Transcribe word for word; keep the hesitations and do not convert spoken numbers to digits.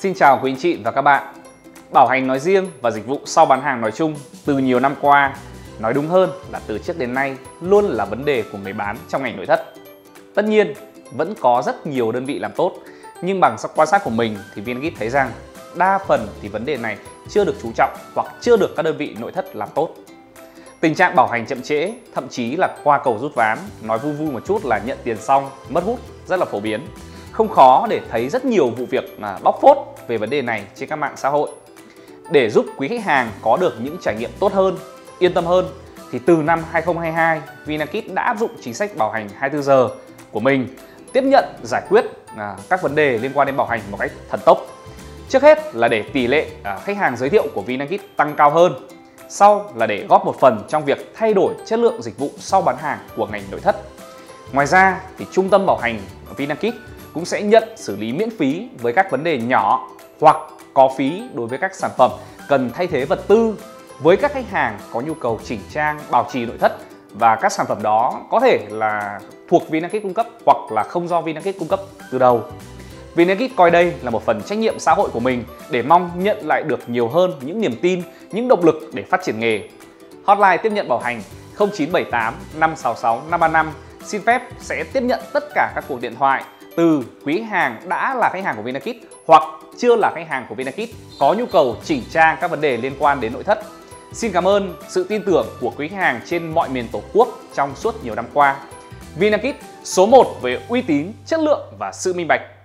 Xin chào quý anh chị và các bạn. Bảo hành nói riêng và dịch vụ sau bán hàng nói chung từ nhiều năm qua, nói đúng hơn là từ trước đến nay, luôn là vấn đề của người bán trong ngành nội thất. Tất nhiên, vẫn có rất nhiều đơn vị làm tốt, nhưng bằng sự quan sát của mình thì Vinakit thấy rằng đa phần thì vấn đề này chưa được chú trọng hoặc chưa được các đơn vị nội thất làm tốt. Tình trạng bảo hành chậm trễ, thậm chí là qua cầu rút ván, nói vui vui một chút là nhận tiền xong, mất hút rất là phổ biến. Không khó để thấy rất nhiều vụ việc mà bóc phốt về vấn đề này trên các mạng xã hội. Để giúp quý khách hàng có được những trải nghiệm tốt hơn, yên tâm hơn thì từ năm hai không hai hai, Vinakit đã áp dụng chính sách bảo hành hai mươi tư giờ của mình, tiếp nhận giải quyết à, các vấn đề liên quan đến bảo hành một cách thần tốc. Trước hết là để tỷ lệ à, khách hàng giới thiệu của Vinakit tăng cao hơn, sau là để góp một phần trong việc thay đổi chất lượng dịch vụ sau bán hàng của ngành nội thất. Ngoài ra thì trung tâm bảo hành Vinakit cũng sẽ nhận xử lý miễn phí với các vấn đề nhỏ hoặc có phí đối với các sản phẩm cần thay thế vật tư với các khách hàng có nhu cầu chỉnh trang, bảo trì nội thất, và các sản phẩm đó có thể là thuộc Vinakit cung cấp hoặc là không do Vinakit cung cấp từ đầu. Vinakit coi đây là một phần trách nhiệm xã hội của mình để mong nhận lại được nhiều hơn những niềm tin, những động lực để phát triển nghề. Hotline tiếp nhận bảo hành không chín bảy tám, năm sáu sáu, năm ba năm xin phép sẽ tiếp nhận tất cả các cuộc điện thoại từ quý khách hàng đã là khách hàng của Vinakit hoặc chưa là khách hàng của Vinakit có nhu cầu chỉnh trang các vấn đề liên quan đến nội thất. Xin cảm ơn sự tin tưởng của quý khách hàng trên mọi miền Tổ quốc trong suốt nhiều năm qua. Vinakit số một về uy tín, chất lượng và sự minh bạch.